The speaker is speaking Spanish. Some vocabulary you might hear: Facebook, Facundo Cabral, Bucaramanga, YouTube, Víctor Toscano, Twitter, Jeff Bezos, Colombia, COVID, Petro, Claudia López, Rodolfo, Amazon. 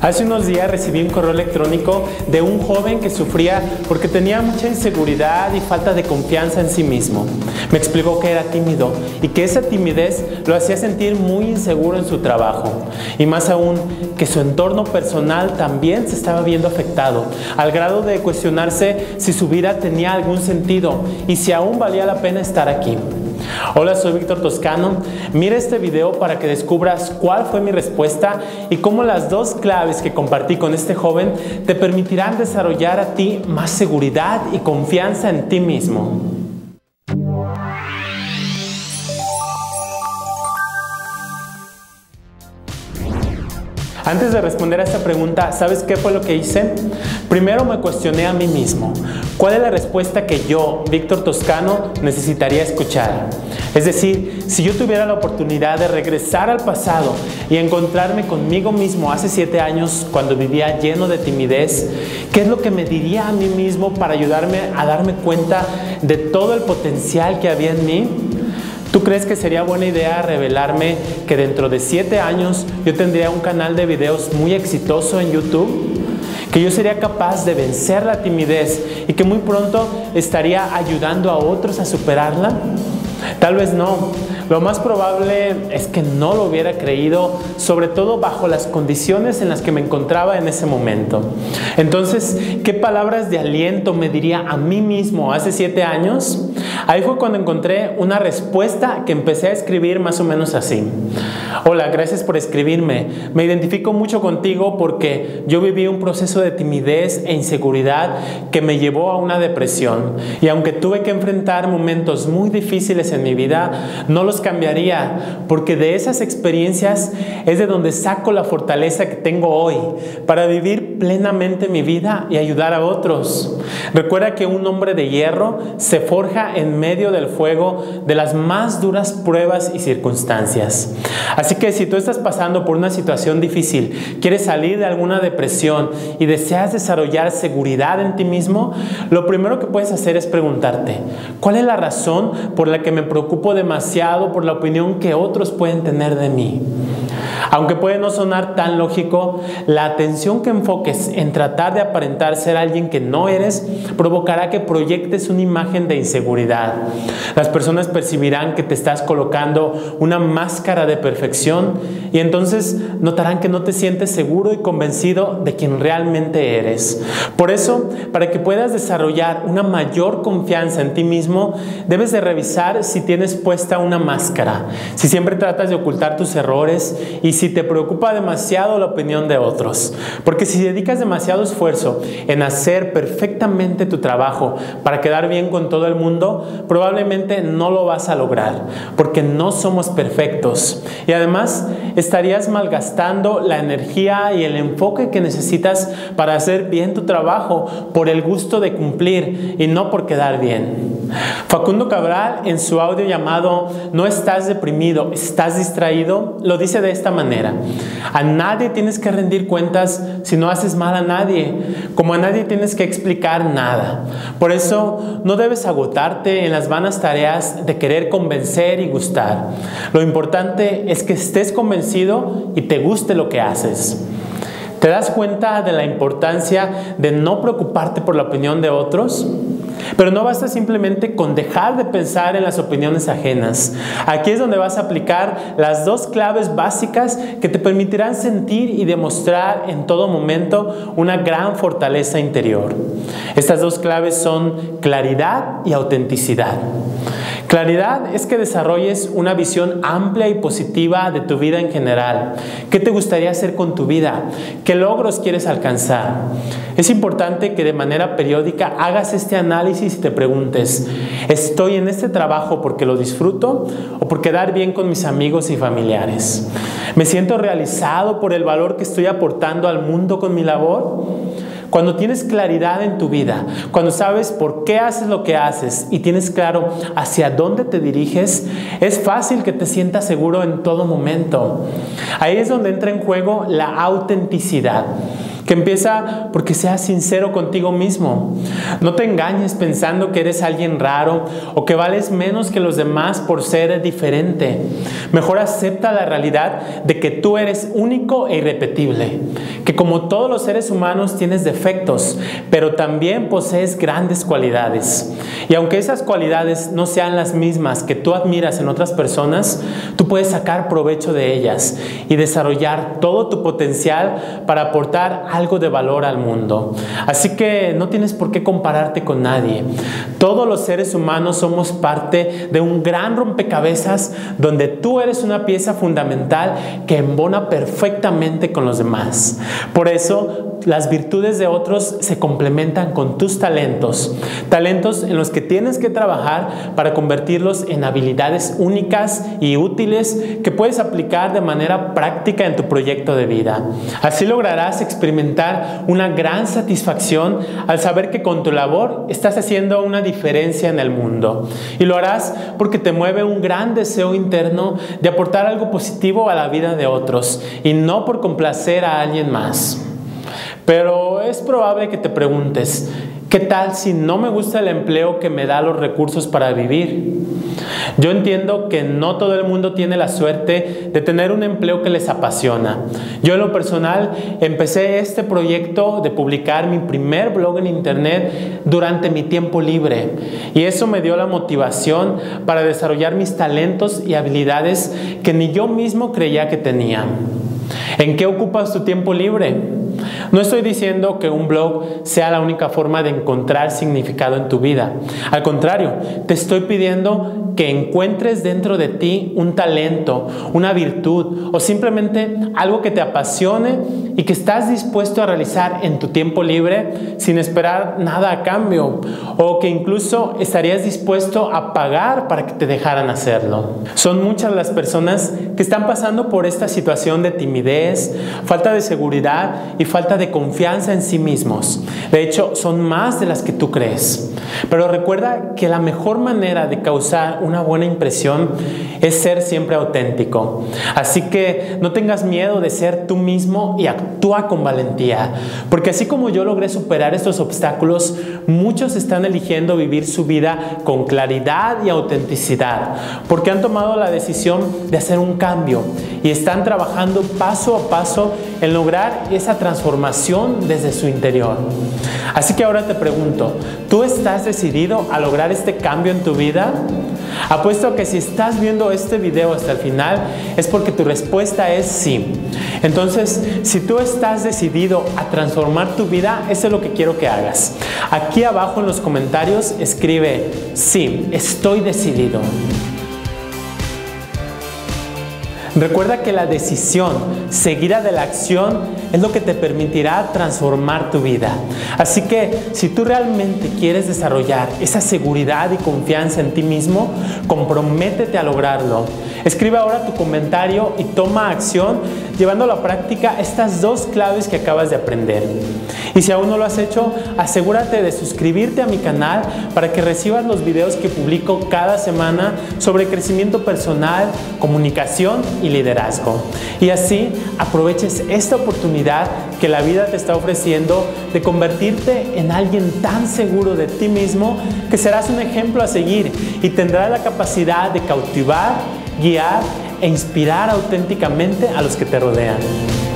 Hace unos días recibí un correo electrónico de un joven que sufría porque tenía mucha inseguridad y falta de confianza en sí mismo. Me explicó que era tímido y que esa timidez lo hacía sentir muy inseguro en su trabajo. Y más aún, que su entorno personal también se estaba viendo afectado, al grado de cuestionarse si su vida tenía algún sentido y si aún valía la pena estar aquí. Hola, soy Víctor Toscano. Mira este video para que descubras cuál fue mi respuesta y cómo las dos claves que compartí con este joven te permitirán desarrollar a ti más seguridad y confianza en ti mismo. Antes de responder a esta pregunta, ¿sabes qué fue lo que hice? Primero me cuestioné a mí mismo. ¿Cuál es la respuesta que yo, Víctor Toscano, necesitaría escuchar? Es decir, si yo tuviera la oportunidad de regresar al pasado y encontrarme conmigo mismo hace 7 años, cuando vivía lleno de timidez, ¿qué es lo que me diría a mí mismo para ayudarme a darme cuenta de todo el potencial que había en mí? ¿Tú crees que sería buena idea revelarme que dentro de 7 años yo tendría un canal de videos muy exitoso en YouTube? ¿Que yo sería capaz de vencer la timidez y que muy pronto estaría ayudando a otros a superarla? Tal vez no. Lo más probable es que no lo hubiera creído, sobre todo bajo las condiciones en las que me encontraba en ese momento. Entonces, ¿qué palabras de aliento me diría a mí mismo hace 7 años? Ahí fue cuando encontré una respuesta que empecé a escribir más o menos así. Hola, gracias por escribirme. Me identifico mucho contigo porque yo viví un proceso de timidez e inseguridad que me llevó a una depresión. Y aunque tuve que enfrentar momentos muy difíciles en mi vida, no los cambiaría, porque de esas experiencias es de donde saco la fortaleza que tengo hoy para vivir plenamente mi vida y ayudar a otros. Recuerda que un hombre de hierro se forja en medio del fuego de las más duras pruebas y circunstancias. Así que si tú estás pasando por una situación difícil, quieres salir de alguna depresión y deseas desarrollar seguridad en ti mismo, lo primero que puedes hacer es preguntarte: ¿cuál es la razón por la que me preocupo demasiado por la opinión que otros pueden tener de mí? Aunque puede no sonar tan lógico, la atención que enfoques en tratar de aparentar ser alguien que no eres provocará que proyectes una imagen de inseguridad. Las personas percibirán que te estás colocando una máscara de perfección y entonces notarán que no te sientes seguro y convencido de quien realmente eres. Por eso, para que puedas desarrollar una mayor confianza en ti mismo, debes de revisar si tienes puesta una máscara, si siempre tratas de ocultar tus errores y si te preocupa demasiado la opinión de otros. Porque si dedicas demasiado esfuerzo en hacer perfectamente tu trabajo para quedar bien con todo el mundo, probablemente no lo vas a lograr, porque no somos perfectos. Y además, estarías malgastando la energía y el enfoque que necesitas para hacer bien tu trabajo por el gusto de cumplir y no por quedar bien. Facundo Cabral, en su audio llamado "No estás deprimido, estás distraído", lo dice de esta manera: a nadie tienes que rendir cuentas si no haces mal a nadie, como a nadie tienes que explicar nada. Por eso no debes agotarte en las vanas tareas de querer convencer y gustar. Lo importante es que estés convencido y te guste lo que haces. ¿Te das cuenta de la importancia de no preocuparte por la opinión de otros? Pero no basta simplemente con dejar de pensar en las opiniones ajenas. Aquí es donde vas a aplicar las dos claves básicas que te permitirán sentir y demostrar en todo momento una gran fortaleza interior. Estas dos claves son claridad y autenticidad. Claridad es que desarrolles una visión amplia y positiva de tu vida en general. ¿Qué te gustaría hacer con tu vida? ¿Qué logros quieres alcanzar? Es importante que de manera periódica hagas este análisis y te preguntes: ¿estoy en este trabajo porque lo disfruto o por quedar bien con mis amigos y familiares? ¿Me siento realizado por el valor que estoy aportando al mundo con mi labor? Cuando tienes claridad en tu vida, cuando sabes por qué haces lo que haces y tienes claro hacia dónde te diriges, es fácil que te sientas seguro en todo momento. Ahí es donde entra en juego la autenticidad. que empieza porque seas sincero contigo mismo. No te engañes pensando que eres alguien raro o que vales menos que los demás por ser diferente. Mejor acepta la realidad de que tú eres único e irrepetible, que como todos los seres humanos tienes defectos, pero también posees grandes cualidades. Y aunque esas cualidades no sean las mismas que tú admiras en otras personas, tú puedes sacar provecho de ellas y desarrollar todo tu potencial para aportar algo de valor al mundo. Así que no tienes por qué compararte con nadie. Todos los seres humanos somos parte de un gran rompecabezas donde tú eres una pieza fundamental que embona perfectamente con los demás. Por eso, las virtudes de otros se complementan con tus talentos, talentos en los que tienes que trabajar para convertirlos en habilidades únicas y útiles que puedes aplicar de manera práctica en tu proyecto de vida. Así lograrás experimentar una gran satisfacción al saber que con tu labor estás haciendo una diferencia en el mundo. Y lo harás porque te mueve un gran deseo interno de aportar algo positivo a la vida de otros y no por complacer a alguien más. Pero es probable que te preguntes, ¿qué tal si no me gusta el empleo que me da los recursos para vivir? Yo entiendo que no todo el mundo tiene la suerte de tener un empleo que les apasiona. Yo en lo personal empecé este proyecto de publicar mi primer blog en internet durante mi tiempo libre. Y eso me dio la motivación para desarrollar mis talentos y habilidades que ni yo mismo creía que tenía. ¿En qué ocupas tu tiempo libre? No estoy diciendo que un blog sea la única forma de encontrar significado en tu vida. Al contrario, te estoy pidiendo que encuentres dentro de ti un talento, una virtud o simplemente algo que te apasione y que estás dispuesto a realizar en tu tiempo libre sin esperar nada a cambio, o que incluso estarías dispuesto a pagar para que te dejaran hacerlo. Son muchas las personas que están pasando por esta situación de timidez, falta de seguridad y falta de confianza en sí mismos. De hecho, son más de las que tú crees. Pero recuerda que la mejor manera de causar una buena impresión es ser siempre auténtico. Así que no tengas miedo de ser tú mismo y actúa con valentía, porque así como yo logré superar estos obstáculos, muchos están eligiendo vivir su vida con claridad y autenticidad, porque han tomado la decisión de hacer un cambio y están trabajando paso a paso en lograr esa transformación desde su interior. Así que ahora te pregunto, ¿tú estás decidido a lograr este cambio en tu vida? Apuesto a que si estás viendo este video hasta el final es porque tu respuesta es sí. Entonces, si tú estás decidido a transformar tu vida, eso es lo que quiero que hagas. Aquí abajo en los comentarios escribe, sí, estoy decidido. Recuerda que la decisión seguida de la acción es lo que te permitirá transformar tu vida. Así que si tú realmente quieres desarrollar esa seguridad y confianza en ti mismo, comprométete a lograrlo. Escribe ahora tu comentario y toma acción llevando a la práctica estas dos claves que acabas de aprender. Y si aún no lo has hecho, asegúrate de suscribirte a mi canal para que recibas los videos que publico cada semana sobre crecimiento personal, comunicación y liderazgo. Y así aproveches esta oportunidad que la vida te está ofreciendo de convertirte en alguien tan seguro de ti mismo que serás un ejemplo a seguir y tendrás la capacidad de cautivar, guiar e inspirar auténticamente a los que te rodean.